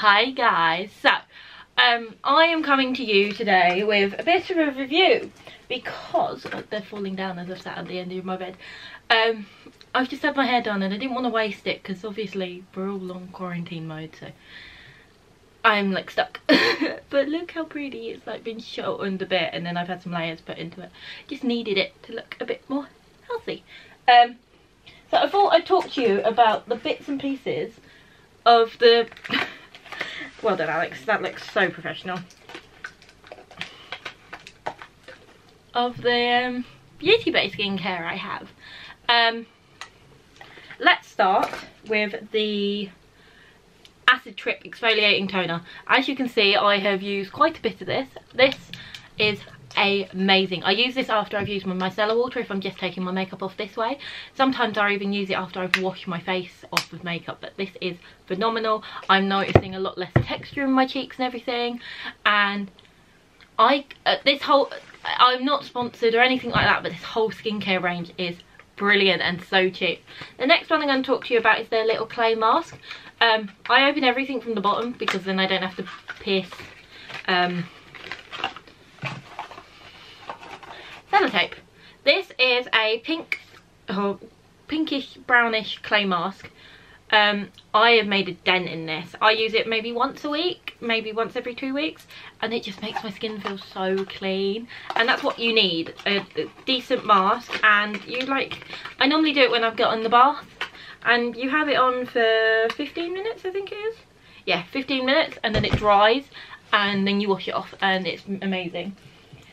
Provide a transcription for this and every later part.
Hi guys, so I am coming to you today with a bit of a review because they're falling down as I've sat at the end of my bed. I've just had my hair done and I didn't want to waste it because obviously we're all on quarantine mode, so I'm like stuck. But look how pretty it's like been shortened a bit, and then I've had some layers put into it. Just needed it to look a bit more healthy. So I thought I'd talk to you about the bits and pieces of the... Well done, Alex, that looks so professional. Of the Beauty Bay skincare I have. Let's start with the Acid Trip Exfoliating Toner. As you can see, I have used quite a bit of this. This is amazing. I use this after I've used my micellar water if I'm just taking my makeup off this way. Sometimes I even use it after I've washed my face off with makeup, but this is phenomenal. I'm noticing a lot less texture in my cheeks and everything, and I'm not sponsored or anything like that, but this whole skincare range is brilliant and so cheap. The next one I'm going to talk to you about is their little clay mask. I open everything from the bottom because then I don't have to pierce sellotape. This is a pink or pinkish brownish clay mask. I have made a dent in this. I use it maybe once a week, maybe once every 2 weeks, and it just makes my skin feel so clean, and that's what you need, a decent mask. And you like, I normally do it when I've got in the bath, and you have it on for 15 minutes I think it is, yeah, 15 minutes, and then it dries and then you wash it off and it's amazing.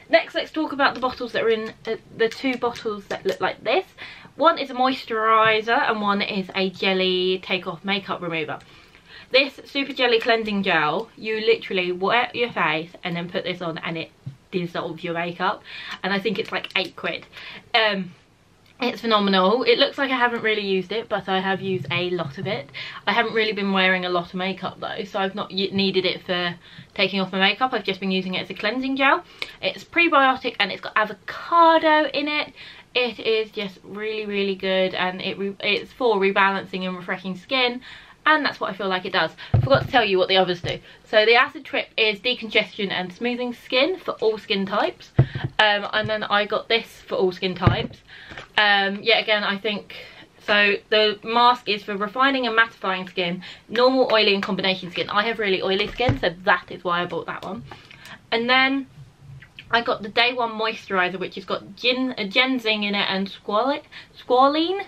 Next, let's talk about the bottles that are in the two bottles that look like this. One is a moisturiser and one is a jelly take-off makeup remover. This Super Jelly Cleansing Gel, you literally wet your face and then put this on and it dissolves your makeup. And I think it's like £8. It's phenomenal. It looks like I haven't really used it, but I have used a lot of it. I haven't really been wearing a lot of makeup though, so I've not needed it for taking off my makeup. I've just been using it as a cleansing gel. It's prebiotic and it's got avocado in it. It is just really, really good, and it's for rebalancing and refreshing skin, and that's what I feel like it does. I forgot to tell you what the others do. So the Acid Trip is decongestion and smoothing skin for all skin types. And then I got this for all skin types. Yet again, I think, so the mask is for refining and mattifying skin, normal, oily and combination skin. I have really oily skin, so that is why I bought that one. And then I got the Day One moisturiser, which has got ginseng in it and squalene.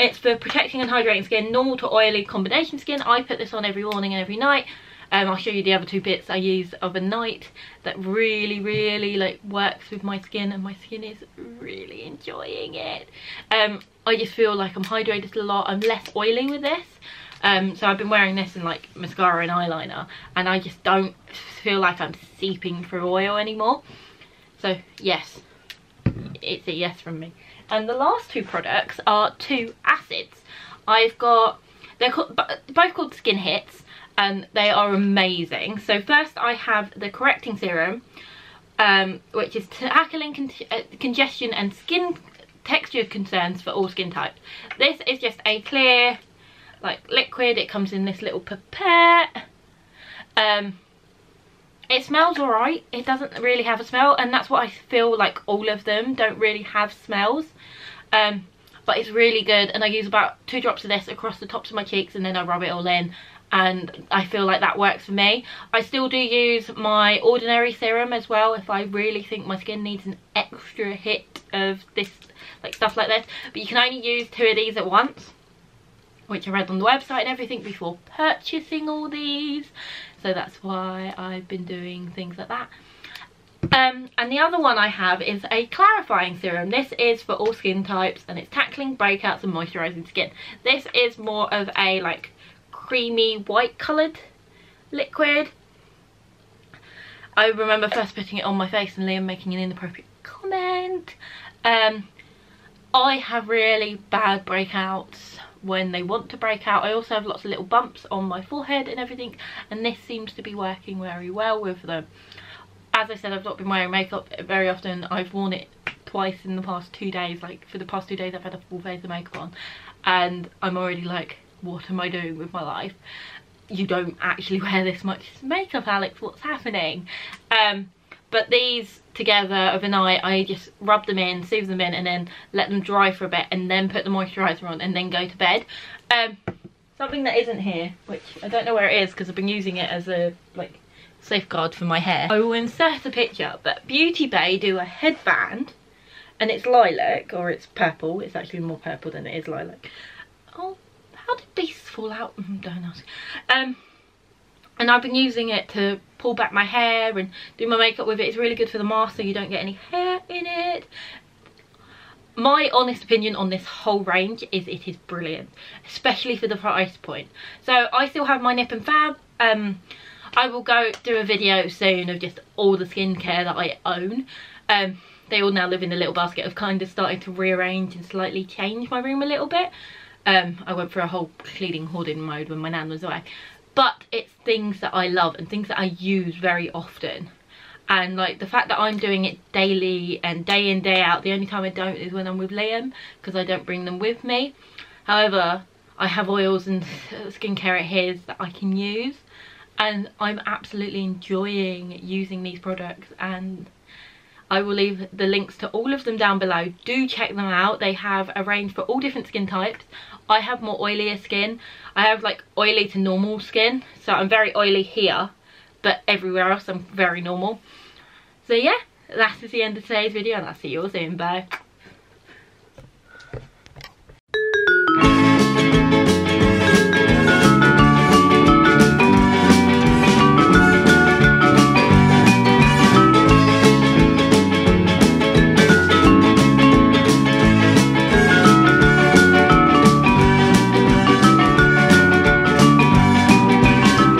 It's for protecting and hydrating skin, normal to oily combination skin. I put this on every morning and every night. I'll show you the other two bits I use of a night that really, really like works with my skin, and my skin is really enjoying it. I just feel like I'm hydrated a lot. I'm less oily with this. So I've been wearing this in like mascara and eyeliner, and I just don't feel like I'm seeping through oil anymore. So yes, it's a yes from me. And the last two products are two acids. I've got, they're both called Skin Hits, and they are amazing. So first I have the correcting serum, which is tackling congestion and skin texture concerns for all skin types. This is just a clear like liquid. It comes in this little pipette. It smells alright. It doesn't really have a smell, and that's what I feel like, all of them don't really have smells. But it's really good, and I use about 2 drops of this across the tops of my cheeks, and then I rub it all in, and I feel like that works for me. I still do use my ordinary serum as well if I really think my skin needs an extra hit of this, like stuff like this. But you can only use 2 of these at once, which I read on the website and everything before purchasing all these. So that's why I've been doing things like that. And the other one I have is a clarifying serum. This is for all skin types, and it's tackling breakouts and moisturising skin. This is more of a like creamy white coloured liquid. I remember first putting it on my face and Liam making an inappropriate comment. I have really bad breakouts when they want to break out. I also have lots of little bumps on my forehead and everything, and this seems to be working very well with them. As I said, I've not been wearing makeup very often. I've worn it twice in the past 2 days. Like for the past 2 days I've had a full face of makeup on, and I'm already like what am I doing with my life? You don't actually wear this much makeup, Alex, what's happening? But these together overnight, I just rub them in, sieve them in, and then let them dry for a bit, and then put the moisturiser on, and then go to bed. Something that isn't here, which I don't know where it is because I've been using it as a like safeguard for my hair. I will insert a picture, but Beauty Bay do a headband, and it's lilac, or it's purple. It's actually more purple than it is lilac. Oh, how did these fall out? Don't ask. And I've been using it to pull back my hair and do my makeup with it. It's really good for the mask so you don't get any hair in it. My honest opinion on this whole range is it is brilliant, especially for the price point. So I still have my Nip and Fab. I will go do a video soon of just all the skincare that I own. They all now live in a little basket. I've kind of started to rearrange and slightly change my room a little bit. I went for a whole cleaning hoarding mode when my nan was away. But it's things that I love and things that I use very often. And like the fact that I'm doing it daily and day in, day out. The only time I don't is when I'm with Liam, because I don't bring them with me. However, I have oils and skincare at his that I can use. And I'm absolutely enjoying using these products. And I will leave the links to all of them down below. Do check them out. They have a range for all different skin types. I have more oilier skin. I have like oily to normal skin. So I'm very oily here, but everywhere else I'm very normal. So yeah, that's the end of today's video, and I'll see you all soon. Bye.